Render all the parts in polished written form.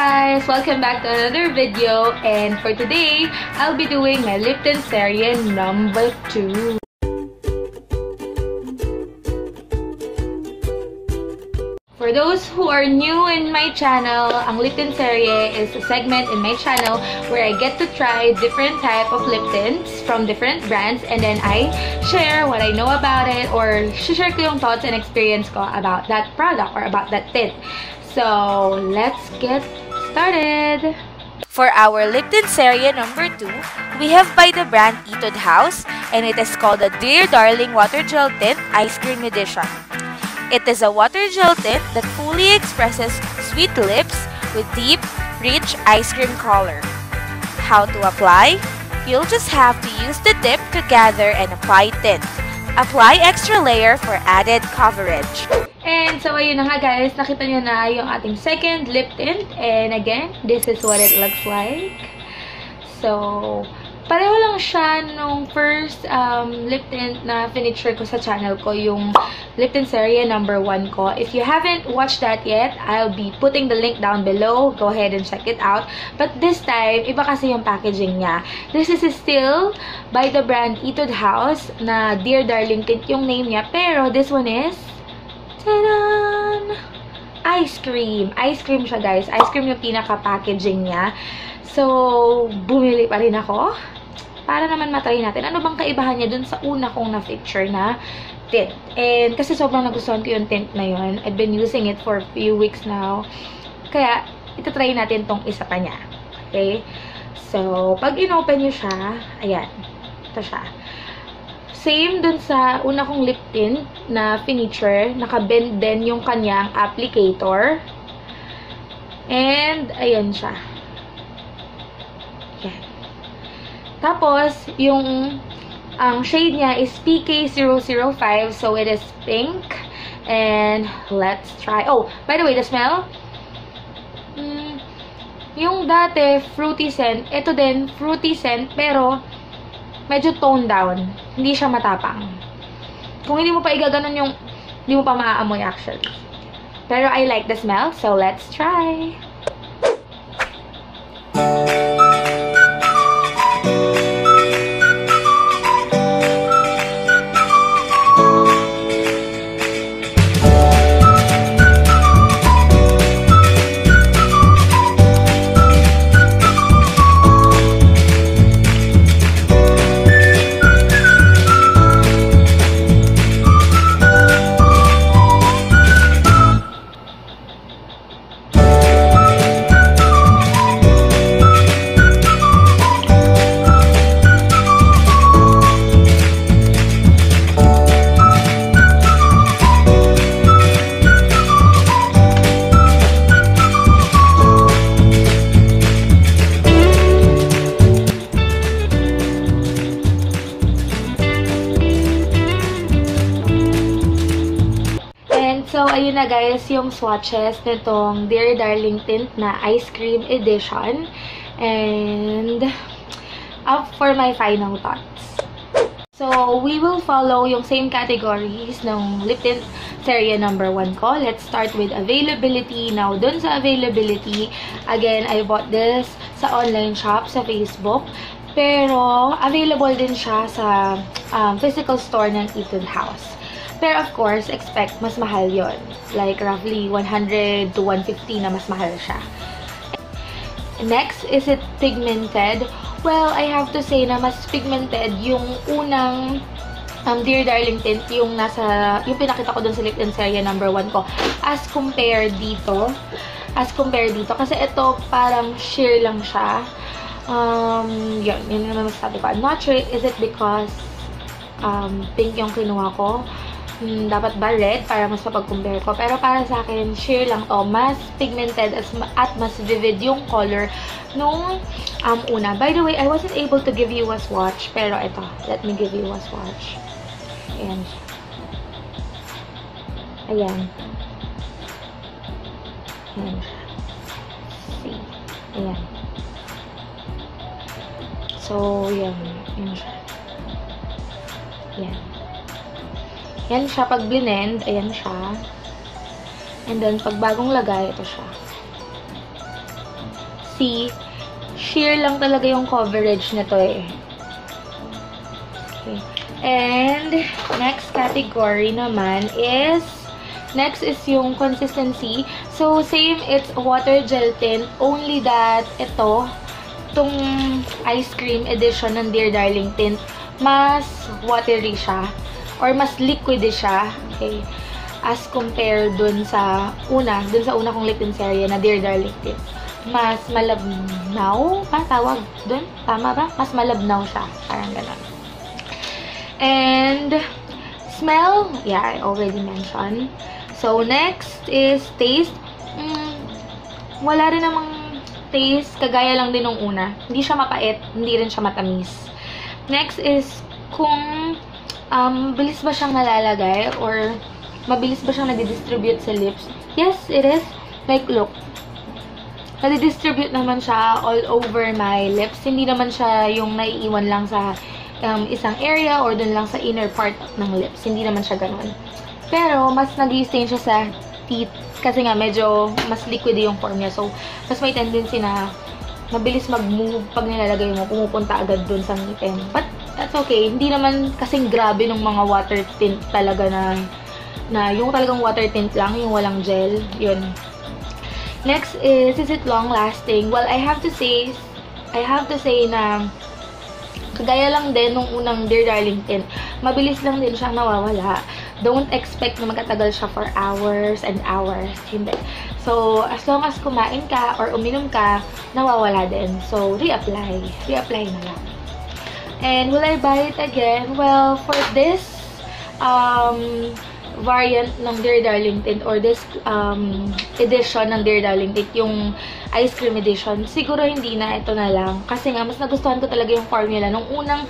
guys! Welcome back to another video, and for today, I'll be doing my lip tint series number 2. For those who are new in my channel, ang lip tint series is a segment in my channel where I get to try different type of lip tints from different brands, and then I share what I know about it or share ko yung thoughts and experience ko about that product or about that tint. So, let's get started! For our lip tint series number 2, we have by the brand Etude House, and it is called the Dear Darling Water Gel Tint Ice Cream Edition. It is a water gel tint that fully expresses sweet lips with deep, rich ice cream color. How to apply? You'll just have to use the tip to gather and apply tint. Apply extra layer for added coverage. And so ayun na nga guys, nakita nyo na yung ating second lip tint. And again, this is what it looks like. So, pareho lang siya nung first lip tint na finisher ko sa channel ko, yung lip tint series number 1 ko. If you haven't watched that yet, I'll be putting the link down below. Go ahead and check it out. But this time, iba kasi yung packaging niya. This is still by the brand Etude House na Dear Darling Tint yung name niya. Pero this one is... ta-da! Ice cream. Ice cream siya guys. Ice cream yung pinaka-packaging niya. So, bumili pa rin ako. Para naman matry natin. Ano bang kaibahan niya dun sa una kong na-picture na tint? And kasi sobrang nagustuhan ko yung tint na yun. I've been using it for a few weeks now. Kaya, itatry natin tong isa pa niya. Okay? So, pag in-open nyo siya, ayan. Ito siya. Same dun sa una kong lip tint na finiture. Naka-bend din yung kanyang applicator. And, ayan siya. Tapos, yung shade niya is PK005. So, it is pink. And, let's try. Oh, by the way, the smell. Yung dati, fruity scent. Ito din, fruity scent. Pero, medyo toned down. Hindi siya matapang. Kung hindi mo pa igaganon yung, hindi mo pa maaamoy actually. Pero, I like the smell. So, let's try. So, ayun na guys, yung swatches nitong Dear Darling Tint na Ice Cream Edition. And, up for my final thoughts. So, we will follow yung same categories ng lip tint series number 1 ko. Let's start with availability. Now, dun sa availability, again, I bought this sa online shop, sa Facebook. Pero, available din siya sa physical store ng Etude House. Pero of course, expect mas mahal yon. Like roughly 100 to 150 na mas mahal siya. Next, is it pigmented? Well, I have to say na mas pigmented yung unang Dear Darling Tint, yung nasa, yung pinakita ko dun sa lip tint series number 1 ko. As compared dito, kasi ito parang sheer lang siya. Yun naman masabi ko. I'm not sure, is it because pink yung kinuha ko? Dapat ba red para mas mapag-compare ko. Pero para sa akin, sheer lang to. Mas pigmented at mas vivid yung color nung una. By the way, I wasn't able to give you a swatch. Pero ito, let me give you a swatch. Ayan. Ayan. Ayan. See? Ayan. So, yan. Ayan siya. Ayan. Yan siya pag blend, ayan siya. And then pag bagong lagay, ito siya. see, sheer lang talaga yung coverage nito eh. Okay. And next category naman is, next is yung consistency. So same, it's water gel tint, only that ito, itong ice cream edition ng Dear Darling Tint, mas watery siya or mas liquidy siya. Okay. As compared dun sa una kong lip pincerya na Dear Darling Tint, mas malabnaw pa tawag dun? Tama ba? Mas malabnaw siya. Parang ganun. And smell, yeah, I already mentioned. So next is taste. Wala rin namang taste. Kagaya lang din nung una. Hindi siya mapait. Hindi rin siya matamis. Next is kung bilis ba siyang nalalagay or mabilis ba siyang nadidistribute sa lips? Yes, it is. Like, look. Nadidistribute naman siya all over my lips. Hindi naman siya yung naiiwan lang sa isang area or dun lang sa inner part ng lips. Hindi naman siya ganun. Pero, mas nag-stain siya sa teeth. Kasi nga, medyo mas liquidy yung form niya. So, mas may tendency na mabilis mag-move pag nilalagay mo. Pumupunta agad dun sa ngipin. But, that's okay. Hindi naman kasing grabe ng mga water tint talaga na yung talagang water tint lang, yung walang gel, yun. Next is it long-lasting? Well, I have to say na kagaya lang din nung unang Dear Darling Tint, mabilis lang din siyang nawawala. Don't expect na magtatagal siya for hours and hours. Hindi. So, as long as kumain ka or uminom ka, nawawala din. So, reapply na lang. And will I buy it again? Well, for this, variant ng Dear Darling Tint or this edition ng Dear Darling Tint, yung ice cream edition, siguro hindi na, ito na lang. Kasi nga, mas nagustuhan ko talaga yung formula nung unang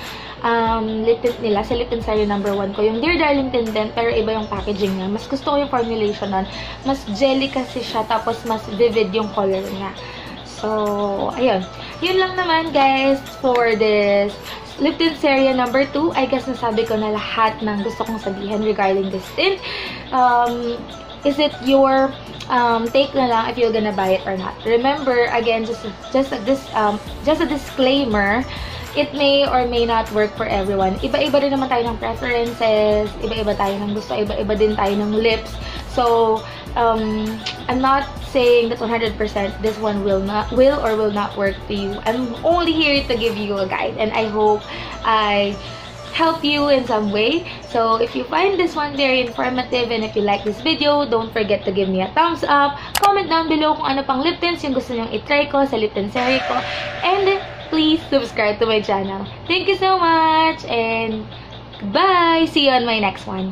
lip tint nila, sa lip tint series number 1 ko. Yung Dear Darling Tint din, pero iba yung packaging niya. Mas gusto ko yung formulation nun. Mas jelly kasi siya, tapos mas vivid yung color niya. So, ayun. Yun lang naman, guys, for this lip tint series number 2, I guess nasabi ko na lahat ng gusto kong sabihin regarding this tint. Is it your take na lang if you're gonna buy it or not? Remember, again, just a disclaimer, it may or may not work for everyone. Iba-iba rin naman tayo ng preferences, iba-iba tayo ng gusto, iba-iba din tayo ng lips. So, I'm not saying that 100% this one will or will not work for you. I'm only here to give you a guide, and I hope I help you in some way. So if you find this one very informative and if you like this video, don't forget to give me a thumbs up. Comment down below kung ano pang lip tints yung gusto nyong itry ko sa lip tint series ko, and please subscribe to my channel. Thank you so much, and bye! See you on my next one.